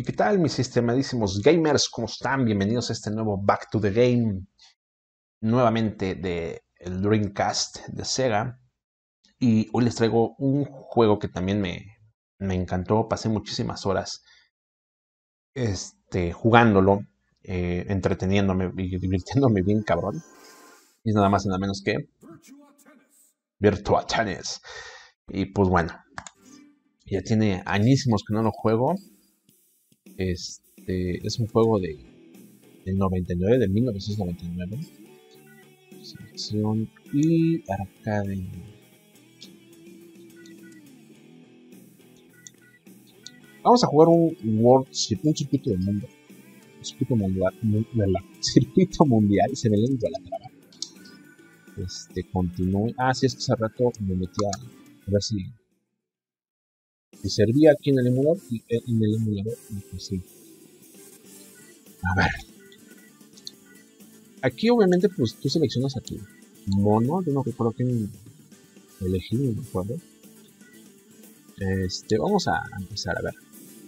¿Y qué tal, mis estimadísimos gamers? ¿Cómo están? Bienvenidos a este nuevo Back to the Game, nuevamente de el Dreamcast de Sega. Y hoy les traigo un juego que también me encantó. Pasé muchísimas horas jugándolo, entreteniéndome y divirtiéndome bien cabrón. Y es nada más y nada menos que Virtua Tennis. Y pues bueno, ya tiene añísimos que no lo juego. Es un juego de 1999. Selección y arcade. Vamos a jugar un circuito del mundo. Un circuito mundial. Se me lengua la traba. Continúe. Ah, sí, es que hace rato me metí a ver si servía aquí en el emulador. Y en el emulador sí. A ver. Aquí obviamente pues tú seleccionas a tu mono. Yo no recuerdo quién elegí, no me acuerdo. Vamos a empezar, a ver.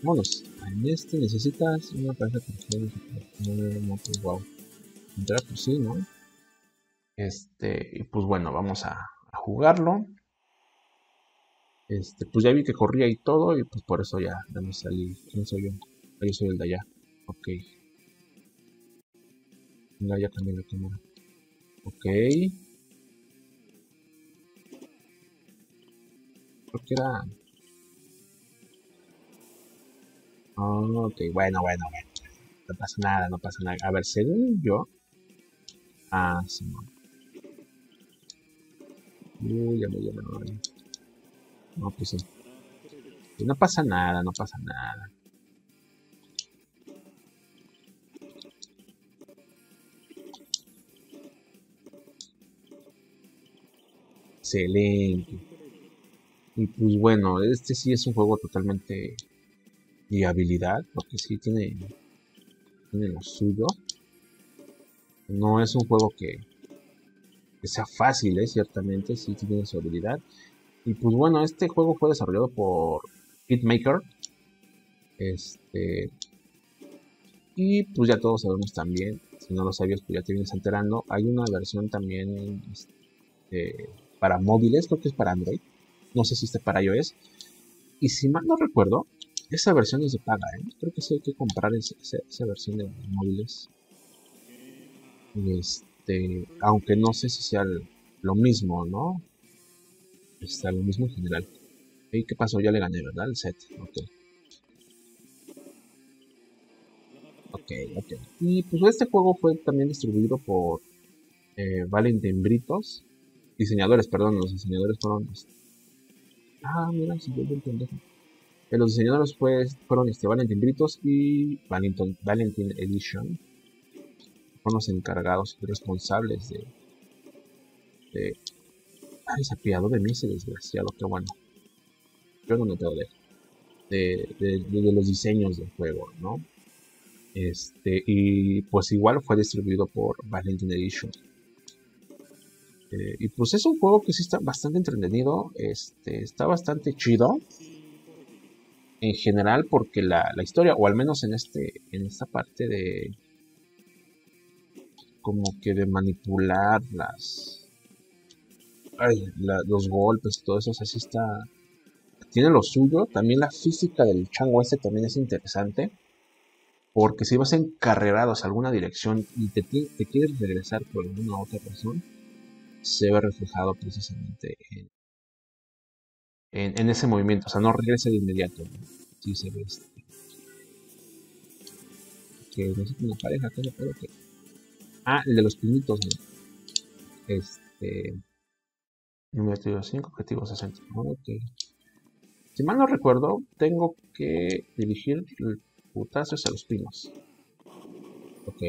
Vámonos. En necesitas una pareja perfecta. No, pues wow. Entrar pues sí, ¿no? Y pues bueno, vamos a jugarlo. Pues ya vi que corría y todo, y pues por eso ya me salí. ¿Quién soy yo? Yo soy el de allá. Ok. No, ya cambié la cámara. Ok. Creo que era... Oh, ok, bueno. No pasa nada. A ver, según yo... Ah, sí, no. Ya me no, pues sí. No pasa nada. Excelente. Y pues bueno, este sí es un juego totalmente de habilidad, porque sí tiene lo suyo. No es un juego que sea fácil, ciertamente, sí tiene su habilidad. Y pues bueno, este juego fue desarrollado por Hitmaker. Y pues ya todos sabemos también. Si no lo sabías, pues ya te vienes enterando. Hay una versión también para móviles, creo que es para Android. No sé si está para iOS. Y si mal no recuerdo, esa versión es de paga, Creo que sí hay que comprar esa versión de móviles. Aunque no sé si sea lo mismo, ¿no? Está lo mismo en general. ¿Y qué pasó? Ya le gané, ¿verdad? El set. Ok. Y pues este juego fue también distribuido por Valentin Britos. Los diseñadores fueron... Ah, mira, si yo lo entendí. Los diseñadores fueron Valentin Britos y Valentin Edition. Fueron los encargados y responsables de ay, se apiadó de mí ese desgraciado, qué bueno. Yo no tengo de los diseños del juego, ¿no? Y pues igual fue distribuido por Valentin Edition. Y pues es un juego que sí está bastante entretenido. Está bastante chido. En general, porque la historia, o al menos en esta parte de... Como que de manipular las... los golpes, todo eso, o sea, sí está... Tiene lo suyo. También la física del chango también es interesante. Porque si vas encarrerado hacia alguna dirección y te quieres regresar por alguna otra razón, se ve reflejado precisamente en ese movimiento. O sea, no regresa de inmediato, ¿no? Sí se ve que necesito una pareja, que... Ah, el de los pinitos, ¿no? Número 5, objetivo 60. Ok. Si mal no recuerdo, tengo que dirigir putazos a los pinos. Ok.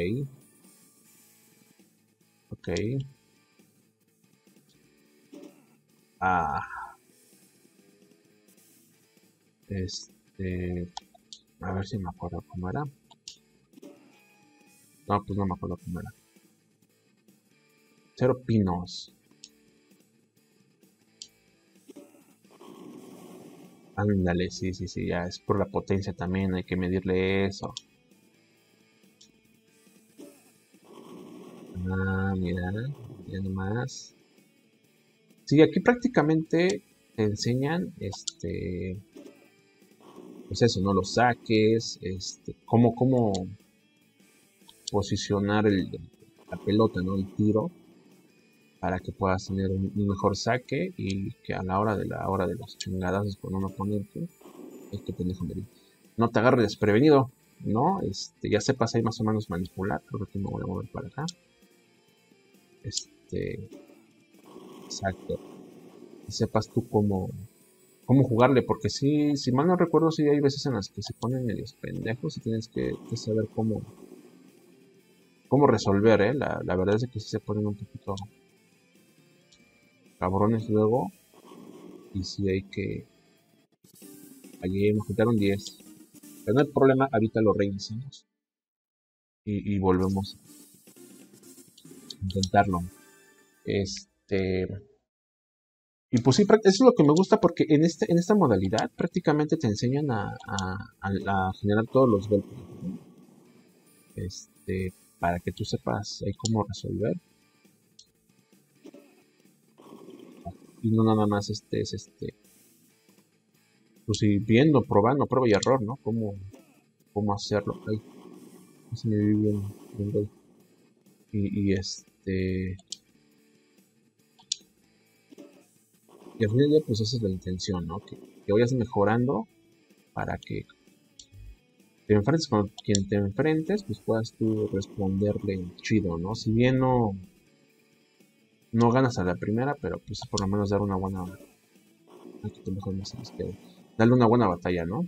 Ah. A ver si me acuerdo cómo era. No, pues no me acuerdo cómo era. 0 pinos. Ándale, sí, ya es por la potencia también, hay que medirle eso. Ah, mira, ya nomás. Sí, aquí prácticamente te enseñan, pues eso, ¿no? Los saques, cómo posicionar la pelota, ¿no? El tiro, para que puedas tener un mejor saque y que a la hora de los chingadazos con un oponente, no te agarre desprevenido, ¿no? Ya sepas ahí más o menos manipular. Creo que me voy a mover para acá. Exacto. Y sepas tú cómo jugarle, porque si mal no recuerdo, sí hay veces en las que se ponen medios pendejos y tienes que saber cómo resolver, ¿eh? La verdad es que sí se ponen un poquito cabrones luego, y si hay que... Allí nos quitaron 10, pero no hay problema, ahorita lo reiniciamos y volvemos a intentarlo. Y pues sí, eso es lo que me gusta, porque en esta modalidad prácticamente te enseñan a generar todos los golpes, ¿no? Para que tú sepas ahí cómo resolver. Y no nada más pues ir viendo, probando, prueba y error, ¿no? Cómo hacerlo. Ay, se me vi bien. Y al final ya, pues esa es la intención, ¿no? Que vayas mejorando para que te enfrentes con quien te enfrentes, pues puedas tú responderle chido, ¿no? Si bien no ganas a la primera, pero pues por lo menos dar una buena... Aquí te mejor más que darle una buena batalla, ¿no?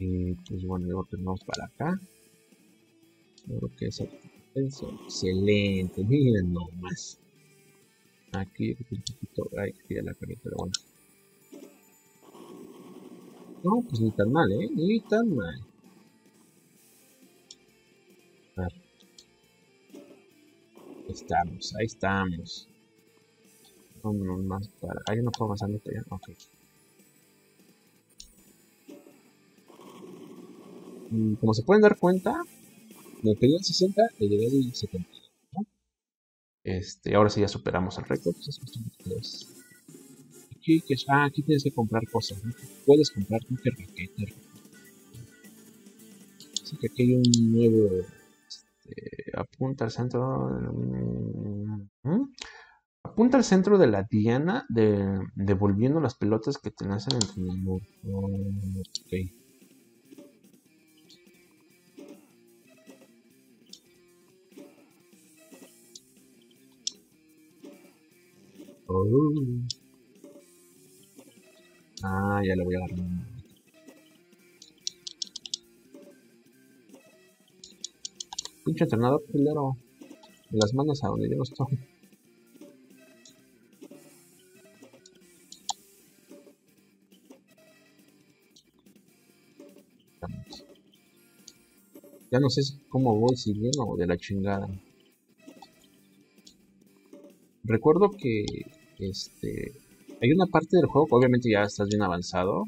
Y pues bueno, luego tenemos para acá. Creo que es excelente. Miren nomás. Aquí un poquito... Ay, que ya la cagué, pero bueno. No, pues ni tan mal, ¿eh? Ni tan mal. A ver. Ahí estamos. Vámonos más para... Ahí no puedo avanzar, ya. Ok. Como se pueden dar cuenta, me quedé en 60 y llegué al 70. ¿No? Ahora sí ya superamos el récord. Pues aquí tienes que comprar cosas, ¿no? Puedes comprar un raquete. Así que aquí hay un nuevo... apunta al centro... Apunta al centro de la diana, devolviendo las pelotas que te lanzan en tu mano. Ok. Ah, ya le voy a agarrar. Pinche entrenador culero. Las manos a donde yo no estoy. Ya no sé cómo voy, si bien o de la chingada. Recuerdo que hay una parte del juego, obviamente ya estás bien avanzado.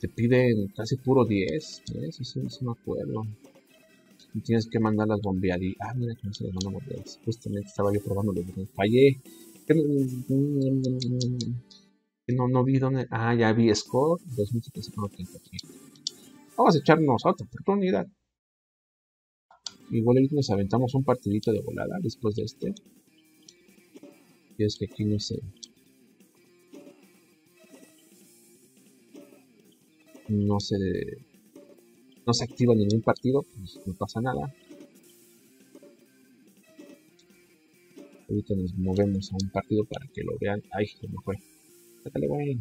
Te piden casi puro 10. Eso me acuerdo. Y tienes que mandar las bombeadillas. Ah, mira que no se las mandan bombeadas. Justamente estaba yo probándolo. Fallé. No vi dónde. Ah, ya vi score. 2730. Vamos a echarnos otra oportunidad. Igual nos aventamos un partidito de volada después de este. Y es que aquí no sé. No se activa ningún partido, pues no pasa nada. Ahorita nos movemos a un partido para que lo vean. Ay, que me fue. Sácale, güey.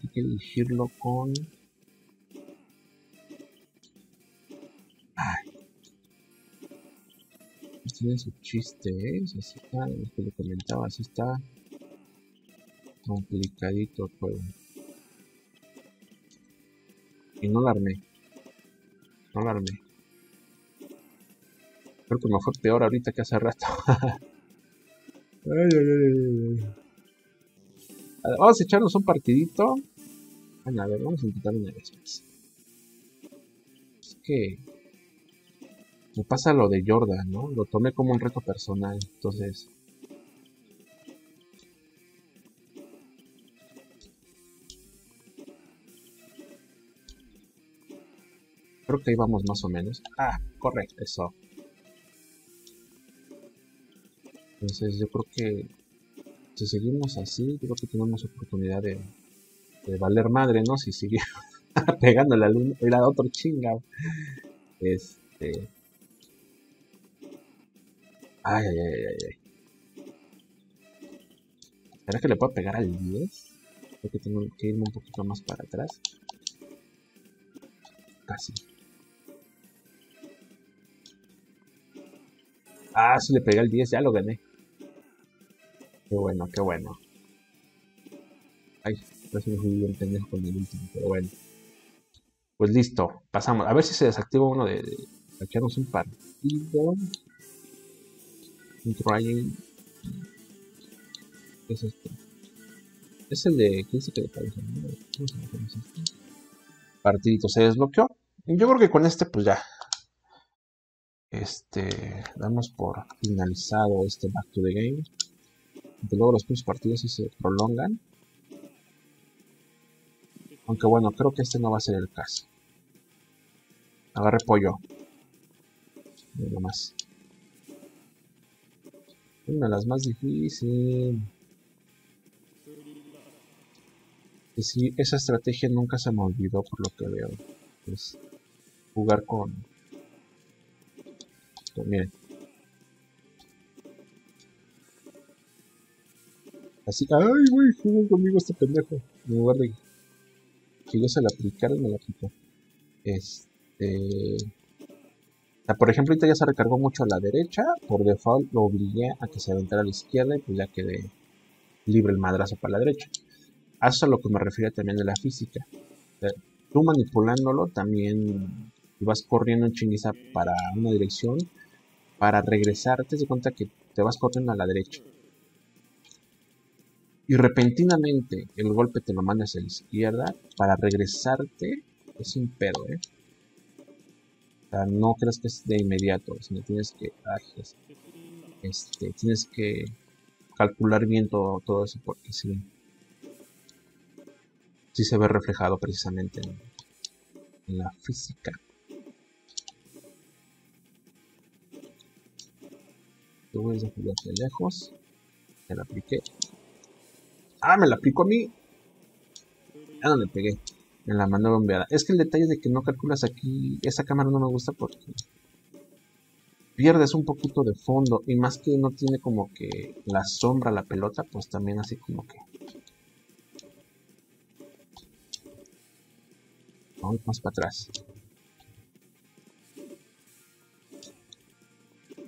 Hay que elegirlo con... Ay. Tiene su chiste, ¿eh? Así está, lo que le comentaba, así está complicadito el juego. Y no la armé. Creo que me fue peor ahorita que hace rato. A ver, vamos a echarnos un partidito. A ver, vamos a intentar una vez más. Es que me pasa lo de Jordan, ¿no? Lo tomé como un reto personal, entonces... Creo que ahí vamos más o menos. Ah, correcto, eso. Entonces yo creo que si seguimos así, creo que tenemos oportunidad de valer madre, ¿no? Si sigue pegándole al uno y al otro chingado. Ay, ay, ay, ay, ay. ¿Será que le puedo pegar al 10? Creo que tengo que irme un poquito más para atrás. Casi. Ah, si le pegué al 10, ya lo gané. Qué bueno, qué bueno. Ay, casi me fui bien pendejo con el último, pero bueno. Pues listo, pasamos. A ver si se desactiva uno de echarnos un partido. ¿Qué es este? Es el de 15 que le parece. Partidito se desbloqueó. Yo creo que con este pues ya. Damos por finalizado este Back to the Game. Desde luego los primeros partidos sí se prolongan. Aunque bueno, creo que este no va a ser el caso. Agarre pollo. Nada más. Una de las más difíciles. Y sí, esa estrategia nunca se me olvidó por lo que veo. Pues jugar con... Miren. Así... ¡Ay, güey! Jugó conmigo este pendejo. En lugar de... Que yo se la aplicara, me la quitó. Por ejemplo, ahorita ya se recargó mucho a la derecha. Por default lo obligué a que se aventara a la izquierda y pues ya quedé libre el madrazo para la derecha. A eso es a lo que me refiero también de la física. Tú manipulándolo también vas corriendo en chinguiza para una dirección. Para regresarte, te das cuenta que te vas corriendo a la derecha. Y repentinamente el golpe te lo mandas a la izquierda. Para regresarte es un pedo, ¿eh? O sea, no creas que es de inmediato, sino tienes que tienes que calcular bien todo eso, porque sí se ve reflejado precisamente en la física. Yo voy a jugar de lejos. Me la apliqué. ¡Ah! Me la aplicó a mí. Ya no le pegué. En la mano bombeada. Es que el detalle de que no calculas aquí. Esa cámara no me gusta porque pierdes un poquito de fondo. Y más que no tiene como que la sombra, la pelota. Pues también así como que. Vamos más para atrás.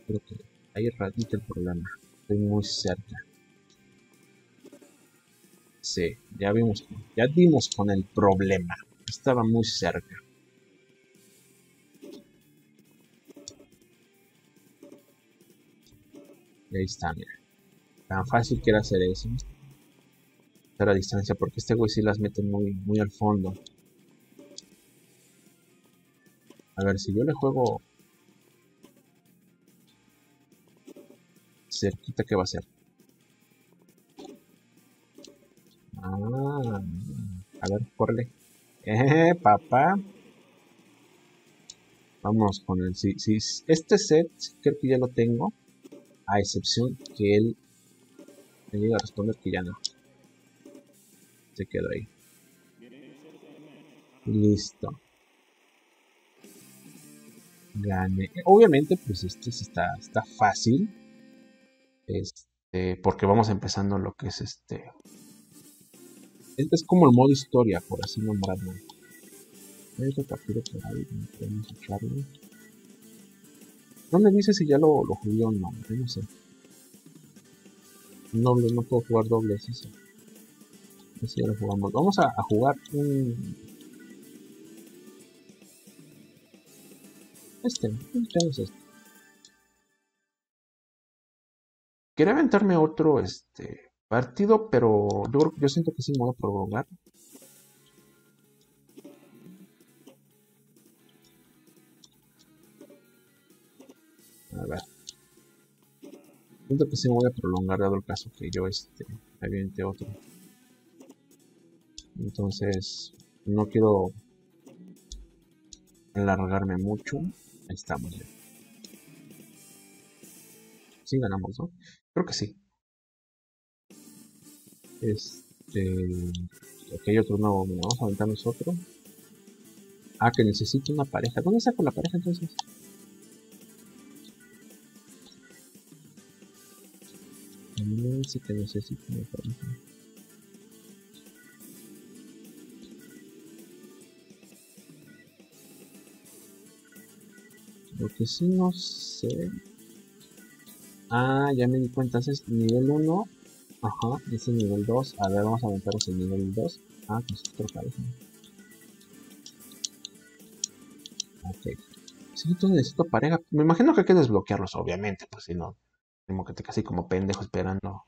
Creo que ahí radica el problema. Estoy muy cerca. Sí, ya dimos con el problema. Estaba muy cerca. Y ahí está, mira. Tan fácil que era hacer eso. A la distancia, porque este güey sí las mete muy, muy al fondo. A ver, si yo le juego... Cerquita, ¿qué va a hacer? Ah, a ver, corre. Papá. Vamos con el... Sí, este set creo que ya lo tengo. A excepción que él me llega a responder que ya no. Se quedó ahí. Listo. Gané. Obviamente, pues está fácil. Porque vamos empezando lo que es este... Este es como el modo historia, por así nombrarlo. No me dice si ya lo jugué o no, no sé. No puedo jugar doble, es eso. Así ya lo jugamos. Vamos a jugar un... ¿Qué es este? Quería aventarme otro partido, pero yo siento que sí me voy a prolongar. A ver. Siento que sí me voy a prolongar, dado el caso que yo aviente otro. Entonces, no quiero alargarme mucho. Ahí estamos ya. Sí ganamos, ¿no? Creo que sí. Aquí hay otro nuevo. Mira, vamos a aventarnos otro. Ah, que necesito una pareja. ¿Dónde saco la pareja entonces? No sé que necesito una pareja. Lo que sí no sé. Ah, ya me di cuenta, ese es nivel 1. Ajá, ese es nivel 2. A ver, vamos a aventarnos el nivel 2. Ah, pues otro pareja. Ok. Sí, entonces necesito pareja. Me imagino que hay que desbloquearlos, obviamente. Pues si no, tengo que te casi como pendejo esperando.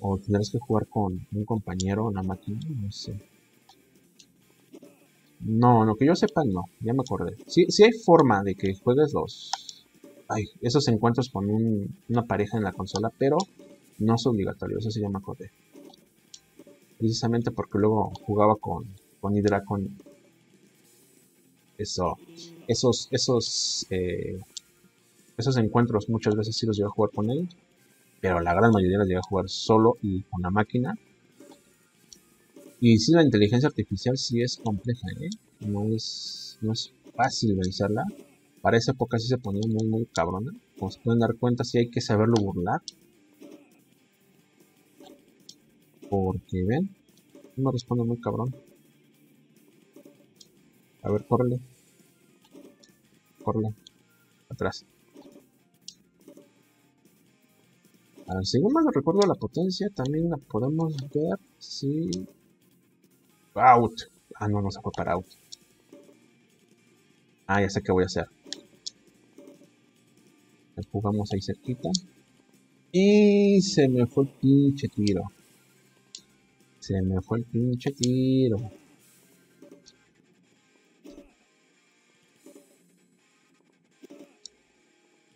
O tendrás que jugar con un compañero, una máquina, no sé. No, lo que yo sepa, no. Ya me acordé. Sí, sí hay forma de que juegues los... Ay, esos encuentros con una pareja en la consola, pero no es obligatorio, eso sí ya me acordé. Precisamente porque luego jugaba con Hydra, con eso, esos encuentros muchas veces sí los llegué a jugar con él, pero la gran mayoría los llegué a jugar solo y con la máquina. Y sí, la inteligencia artificial sí es compleja, ¿eh? No es fácil vencerla. Para esa época sí se ponía muy, muy cabrona. Como se pueden dar cuenta, sí hay que saberlo burlar. Porque, ven, no me responde muy cabrón. A ver, córrele. Córrele. Atrás. Ahora, según me recuerdo la potencia, también la podemos ver si... Out. Ah, no, no se fue para out. Ah, ya sé qué voy a hacer. Jugamos ahí cerquita. Y se me fue el pinche tiro. Se me fue el pinche tiro.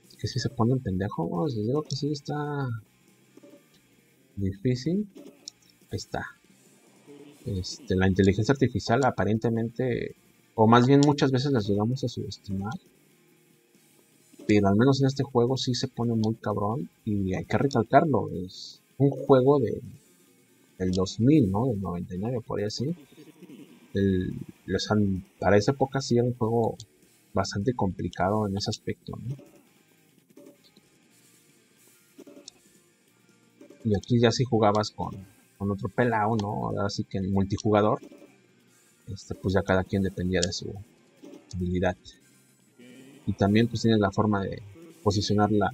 Es que si se ponen pendejos. Les digo que sí está difícil. Ahí está. La inteligencia artificial aparentemente, o más bien muchas veces las llegamos a subestimar. Pero al menos en este juego sí se pone muy cabrón. Y hay que recalcarlo. Es un juego del 2000, ¿no? Del 99, por ahí así. Para esa época sí era un juego bastante complicado en ese aspecto, ¿no? Y aquí ya sí jugabas con otro pelao, ¿no? Ahora sí que en multijugador. Pues ya cada quien dependía de su habilidad. Y también pues tienes la forma de posicionar la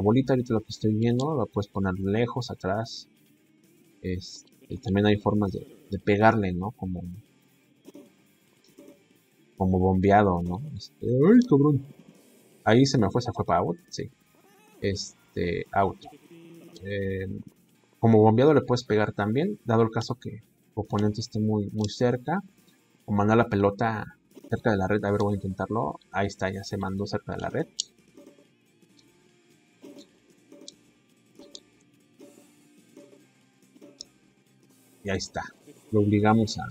bolita. Ahorita lo que estoy viendo la puedes poner lejos, atrás. Y también hay formas de pegarle, ¿no? Como bombeado, ¿no? ¡Ay, cabrón! Ahí se fue para out, sí. Out. Como bombeado le puedes pegar también, dado el caso que el oponente esté muy, muy cerca. O mandar la pelota cerca de la red. A ver, voy a intentarlo. Ahí está, ya se mandó cerca de la red. Y ahí está. Lo obligamos a...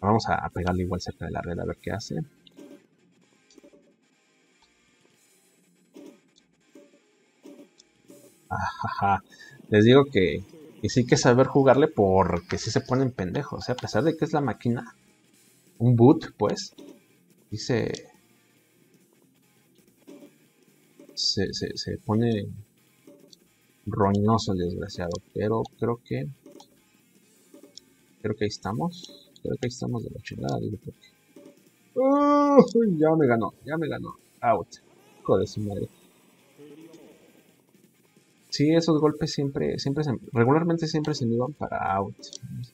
Vamos a pegarle igual cerca de la red a ver qué hace. Ajaja. Les digo que... Y sí hay que saber jugarle porque sí se ponen pendejos. A pesar de que es la máquina... Un boot, pues. Dice. Se pone roñoso el desgraciado. Pero creo que. Creo que ahí estamos. Creo que ahí estamos de la chingada. Digo, porque... ¡Oh! Ya me ganó, ya me ganó. Out. Joder, su madre. Sí, esos golpes siempre regularmente siempre se me iban para out.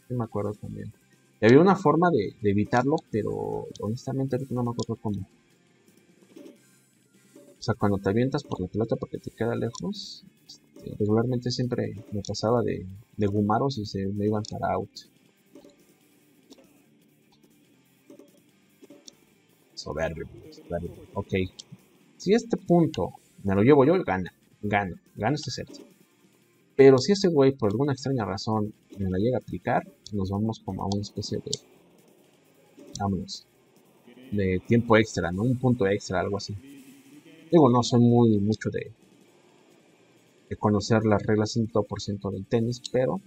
No me acuerdo también. Y había una forma de evitarlo, pero honestamente no me acuerdo cómo. sea, cuando te avientas por la pelota porque te queda lejos, regularmente siempre me pasaba de gumaros y se me iban para out. Soberbio, soberbio. Ok. Si este punto me lo llevo yo, gano este set. Pero si ese güey por alguna extraña razón me la llega a aplicar, nos vamos como a una especie de... vámonos. De tiempo extra, ¿no? Un punto extra, algo así. Digo, no soy muy mucho de conocer las reglas 100% del tenis, pero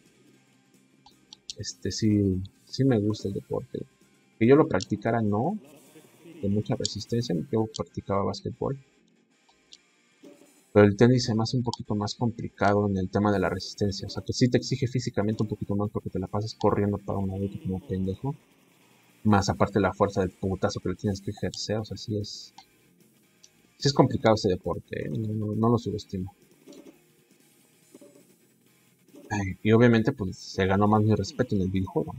sí me gusta el deporte. Que yo lo practicara, no. De mucha resistencia, yo practicaba básquetbol. Pero el tenis se me hace un poquito más complicado en el tema de la resistencia. O sea, que sí te exige físicamente un poquito más porque te la pasas corriendo para un lado como pendejo. Más aparte la fuerza del putazo que le tienes que ejercer. O sea, sí es complicado ese deporte, ¿eh? No lo subestimo. Ay, y obviamente pues se ganó más mi respeto en el videojuego.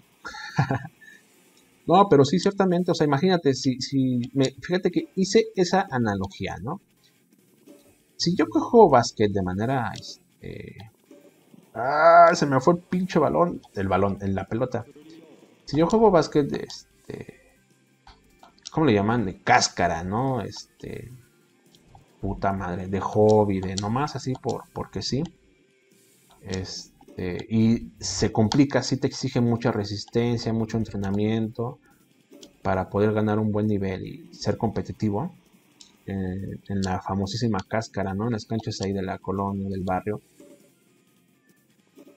No, pero sí, ciertamente, o sea, imagínate, fíjate que hice esa analogía, ¿no? Si yo cojo básquet de manera, se me fue el pinche balón, en la pelota. Si yo juego básquet de, ¿cómo le llaman? De cáscara, ¿no? Puta madre, de hobby, de nomás así porque sí. Y se complica, sí te exige mucha resistencia, mucho entrenamiento para poder ganar un buen nivel y ser competitivo en la famosísima cáscara, ¿no? En las canchas ahí de la colonia, del barrio.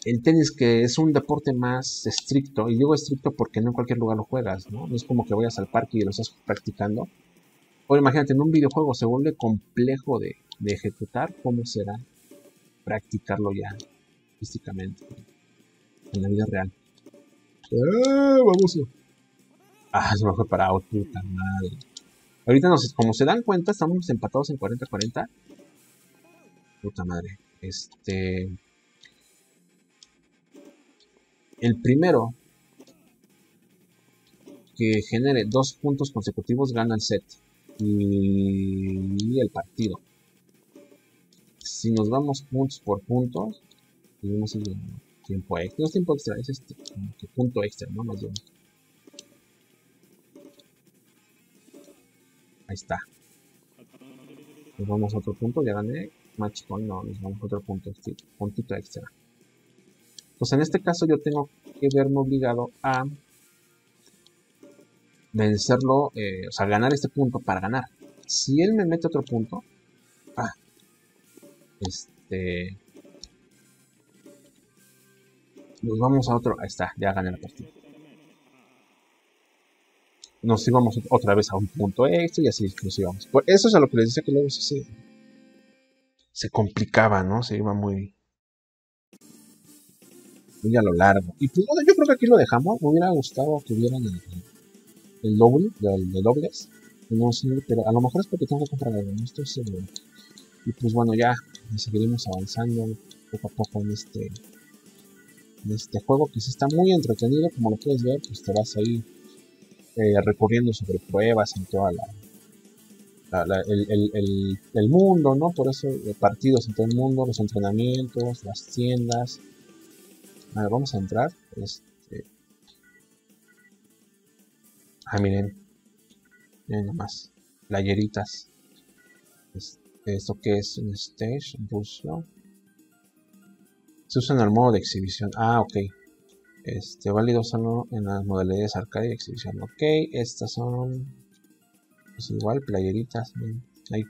El tenis, que es un deporte más estricto, y digo estricto porque no en cualquier lugar lo juegas, ¿no? No es como que vayas al parque y lo estás practicando. O imagínate, en un videojuego se vuelve complejo de ejecutar, ¿cómo será practicarlo ya físicamente en la vida real? Vamos. Se me fue para out, puta madre. Ahorita no sé, como se dan cuenta, estamos empatados en 40-40. Puta madre. El primero que genere 2 puntos consecutivos gana el set y el partido. Si nos vamos puntos por puntos, tuvimos el tiempo extra. No es tiempo extra, es punto extra, ¿no? Más bien. Ahí está. Nos vamos a otro punto, ya gané. Match point, no, nos vamos a otro punto, puntito extra. Pues en este caso yo tengo que verme obligado a vencerlo, o sea, ganar este punto para ganar. Si él me mete otro punto, nos vamos a otro. Ahí está, ya gané la partida. Nos íbamos otra vez a un punto extra y así nos íbamos. Por eso es a lo que les decía, que luego sí se complicaba, ¿no? Se iba muy a lo largo. Y pues bueno, yo creo que aquí lo dejamos. Me hubiera gustado que vieran el doble, de dobles. No sé, pero a lo mejor es porque tengo que comprar algo, no estoy seguro. Y pues bueno, ya seguiremos avanzando poco a poco en este juego, que sí está muy entretenido. Como lo puedes ver, pues te vas ahí recorriendo sobre pruebas en toda el mundo, ¿no? Por eso partidos en todo el mundo, los entrenamientos, las tiendas. A ver, vamos a entrar. Miren, miren nomás, playeritas. Esto que es un stage, bus, ¿no? Se usa en el modo de exhibición. Ok. Válido solo en las modalidades arcade y exhibición. Ok, estas son... pues igual, playeritas. Ahí.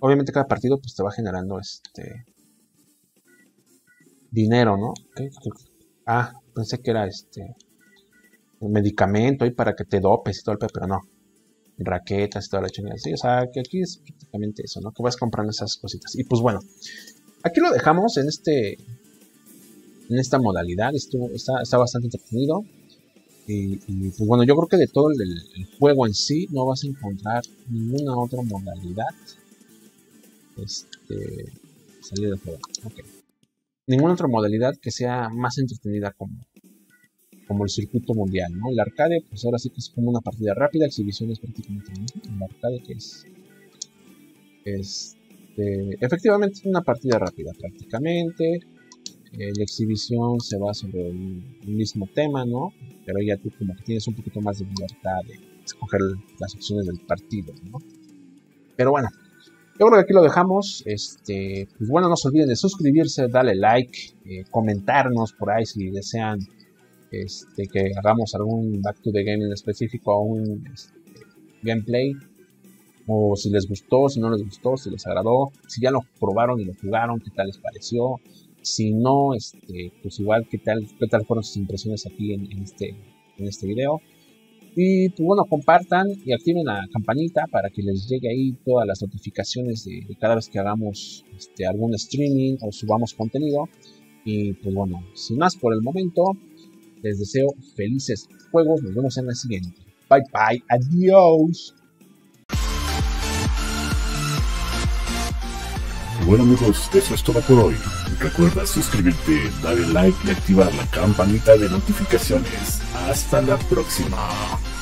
Obviamente cada partido pues te va generando dinero, ¿no? Okay. Pensé que era un medicamento ahí para que te dopes y todo el pedo, pero no. Raquetas y toda la chingada. Sí, o sea, que aquí es prácticamente eso, ¿no? Que vas comprando esas cositas. Y pues bueno, aquí lo dejamos en esta modalidad. Está bastante entretenido y pues bueno, yo creo que de todo el juego en sí no vas a encontrar ninguna otra modalidad salir del juego, ok, ninguna otra modalidad que sea más entretenida como el circuito mundial, ¿no? El arcade, pues ahora sí que es como una partida rápida, exhibiciones prácticamente, ¿no? El arcade que es Efectivamente es una partida rápida prácticamente. La exhibición se va sobre el mismo tema, ¿no? Pero ya tú como que tienes un poquito más de libertad de escoger las opciones del partido, ¿no? Pero bueno, yo creo que aquí lo dejamos. Pues bueno, no se olviden de suscribirse, darle like, comentarnos por ahí si desean que hagamos algún Back to the Game en específico, a un gameplay, o si les gustó, si no les gustó, si les agradó, si ya lo probaron y lo jugaron, qué tal les pareció. Si no, pues igual qué tal fueron sus impresiones aquí en este video. Y pues bueno, compartan y activen la campanita para que les llegue ahí todas las notificaciones de cada vez que hagamos algún streaming o subamos contenido. Y pues bueno, sin más por el momento, les deseo felices juegos. Nos vemos en la siguiente. Bye bye, adiós. Bueno amigos, eso es todo por hoy. Recuerda suscribirte, darle like y activar la campanita de notificaciones. Hasta la próxima.